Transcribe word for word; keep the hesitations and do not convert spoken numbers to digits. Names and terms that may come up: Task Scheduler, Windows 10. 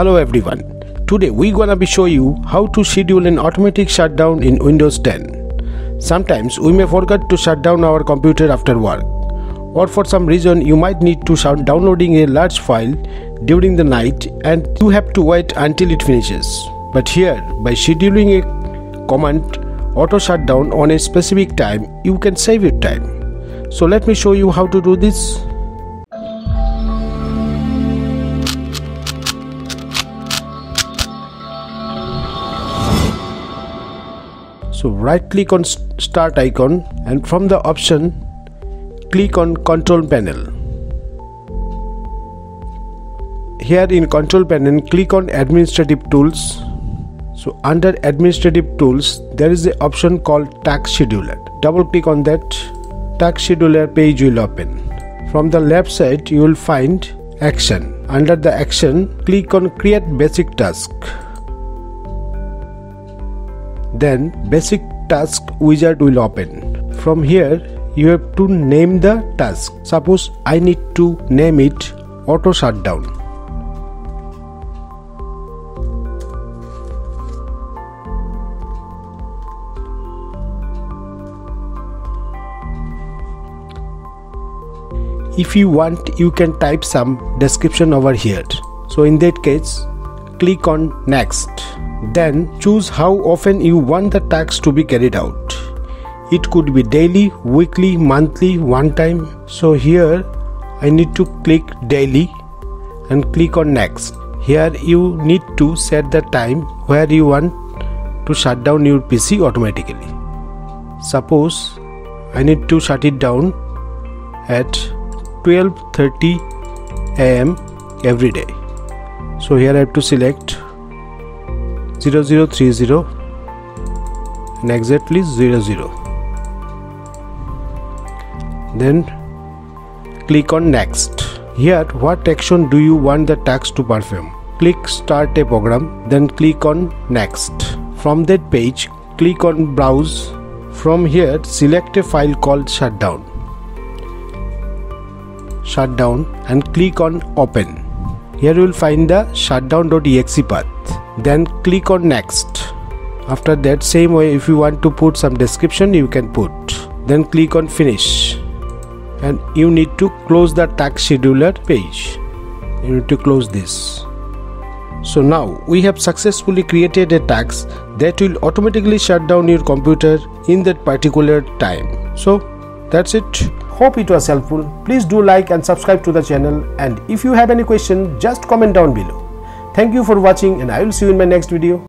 Hello everyone, today we gonna be show you how to schedule an automatic shutdown in Windows ten. Sometimes we may forget to shut down our computer after work, or for some reason you might need to start downloading a large file during the night and you have to wait until it finishes. But here, by scheduling a command auto shutdown on a specific time, you can save your time. So let me show you how to do this. So right click on start icon and from the option click on control panel. Here in control panel click on administrative tools. So under administrative tools there is the option called Task Scheduler. Double click on that. Task Scheduler page will open. From the left side you will find action. Under the action click on create basic task. Then basic task wizard will open. From here you have to name the task. Suppose I need to name it auto shutdown. If you want you can type some description over here. So in that case click on next. Then choose how often you want the task to be carried out. It could be daily, weekly, monthly, one time. So here I need to click daily and click on next. Here you need to set the time where you want to shut down your P C automatically. Suppose I need to shut it down at twelve thirty A M every day. So here I have to select zero zero three zero and exactly zero zero. Then click on next. Here what action do you want the task to perform? Click start a program, then click on next. From that page click on browse. From here select a file called shutdown shutdown and click on open. Here you will find the shutdown dot E X E path. Then click on next. After that, same way, if you want to put some description you can put. Then click on finish and you need to close the task scheduler page. You need to close this. So now we have successfully created a task that will automatically shut down your computer in that particular time. So that's it. Hope it was helpful. Please do like and subscribe to the channel, and if you have any question just comment down below. Thank you for watching and I will see you in my next video.